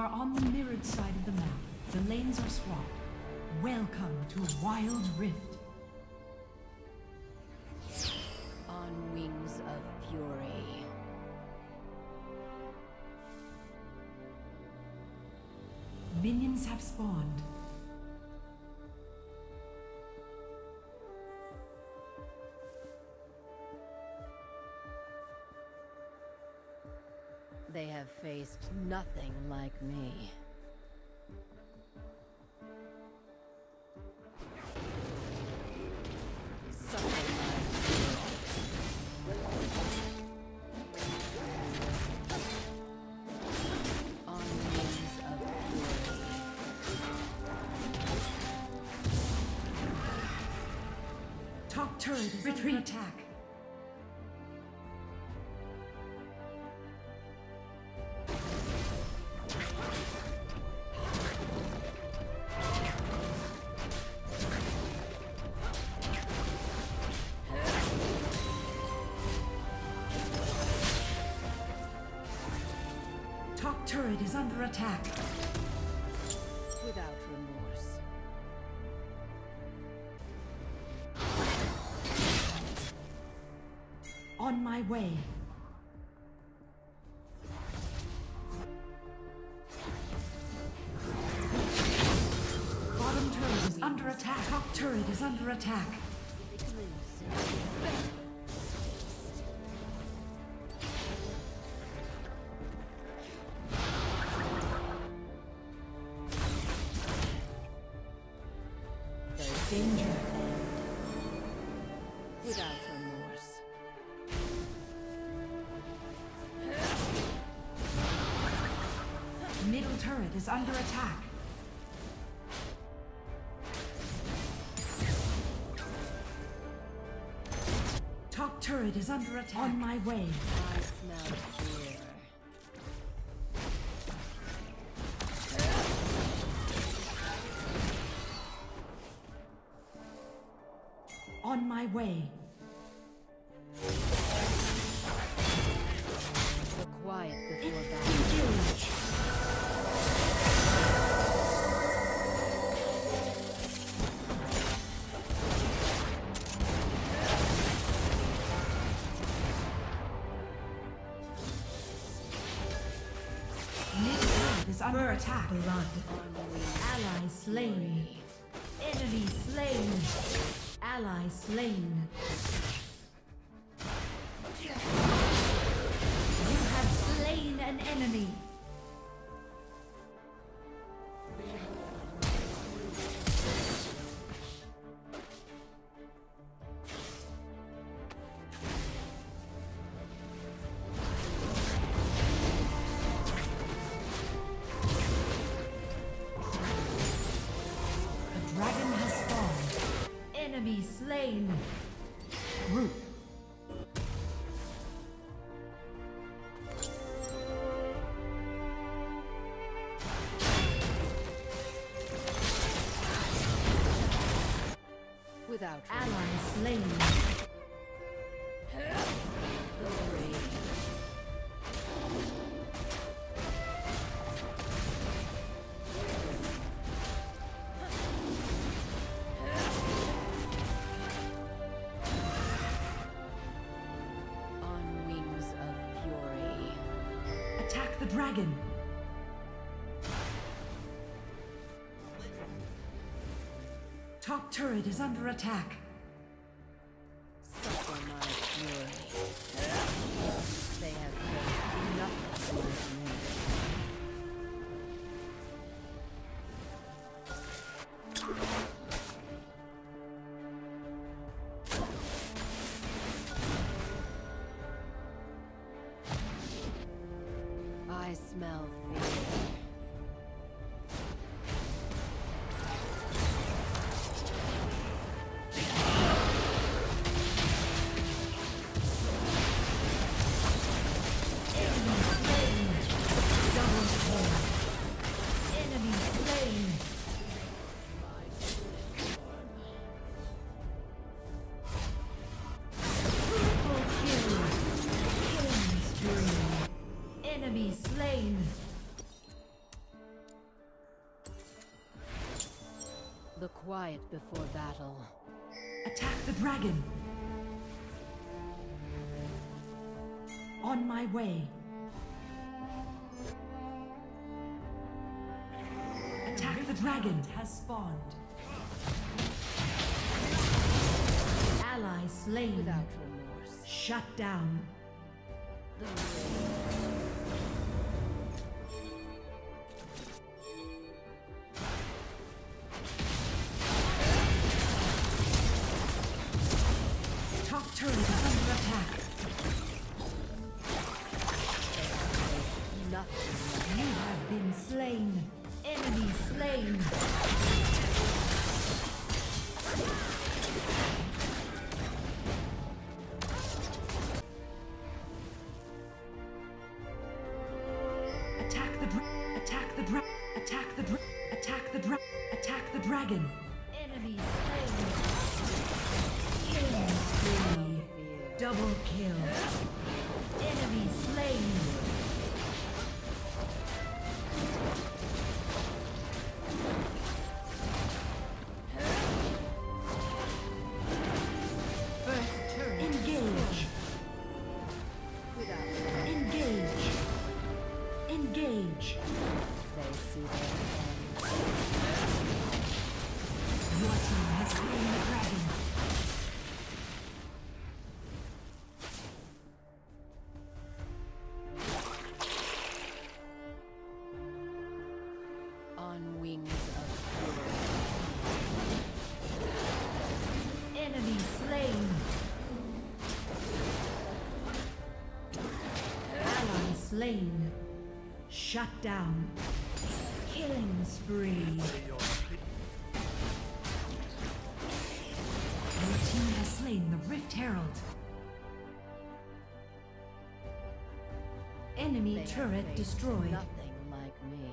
are on the mirrored side of the map. The lanes are swapped. Welcome to Wild Rift. On wings of fury. Minions have spawned. They have faced nothing like me. Top turret is under attack. Top turret is under attack. Without remorse. On my way. Bottom turret is under attack. Top turret is under attack. Danger. Without remorse. Middle turret is under attack. Top turret is under attack. On my way. I smell fear. On my way. The quiet before battle. Midnight is under attack. Blood. Ally slain. Enemy slain. Ally slain. You have slain an enemy. Enemy slain. Root. Without ally slain. The dragon. Top turret is under attack. Suffer my fury. They have done nothing with me. I smell fear. Enemy slain. Double kill. Enemy slain. Triple kill. Killing stream. Enemy slain. quiet before battle. Attack the dragon! On my way. Attack the dragon has spawned. Ally slain. Without remorse. Shut down. Top turret is under attack. Nothing. You have been slain. Enemy slain. Dragon. Enemy slain. Killing spree. Double kill. Enemy slain. First turn. Engage. Without. Engage. Engage. They see that. Your team has slain the dragon. On wings of terror. Enemy slain. Ally slain. Shut down. Killing spree. Team has slain the Rift Herald. Enemy they turret destroyed. Nothing like me.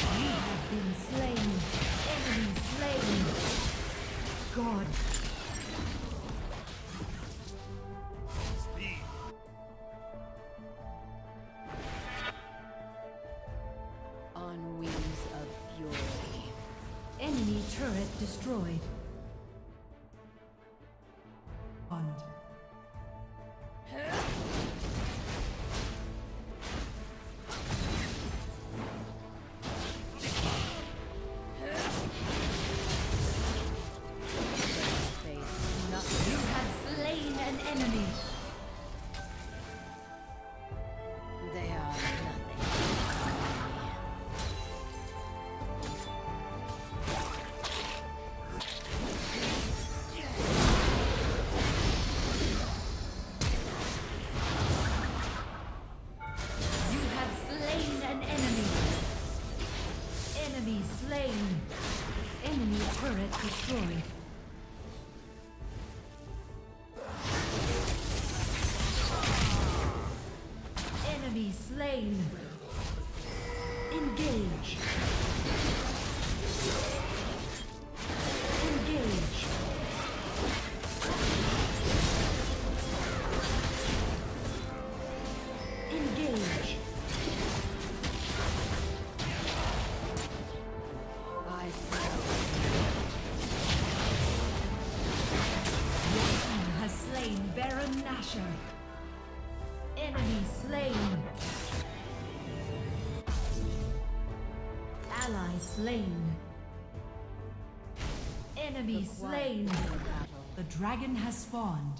We have been slain. Enemy slain. God. Turret destroyed. Bond. You have slain an enemy. They are nothing. Turret destroyed. Enemy slain. Engage. Engage. Engage. Enemy slain. Ally slain. Enemy slain. The dragon has spawned.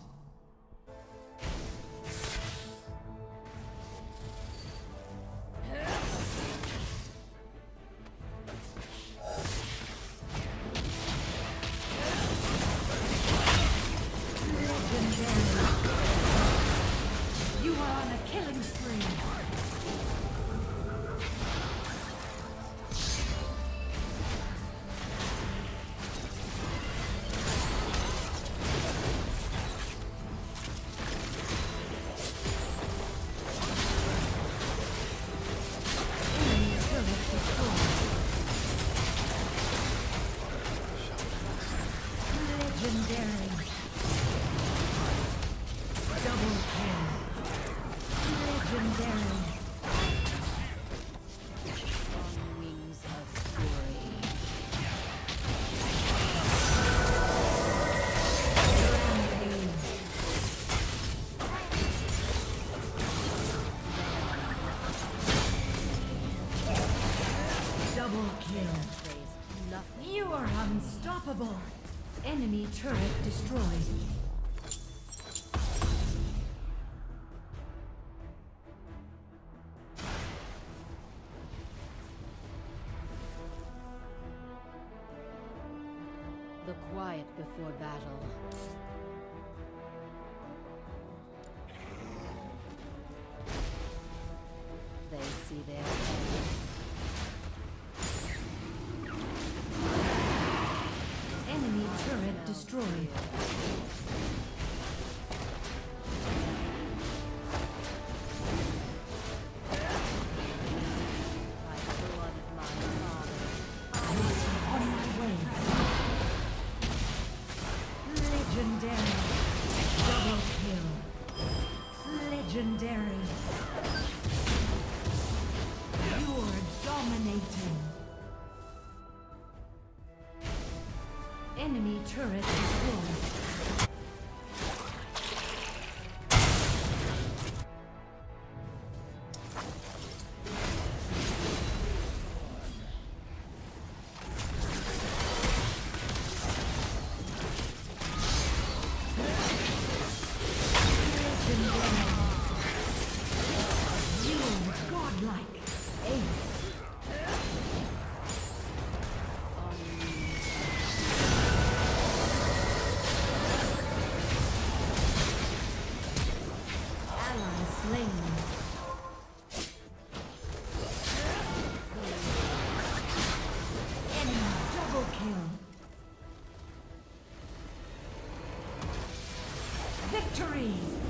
Unstoppable. Enemy turret destroyed. The quiet before battle. They see their enemy. Enemy turret destroyed. Enemy turret destroyed. You are godlike. Ace. Victory!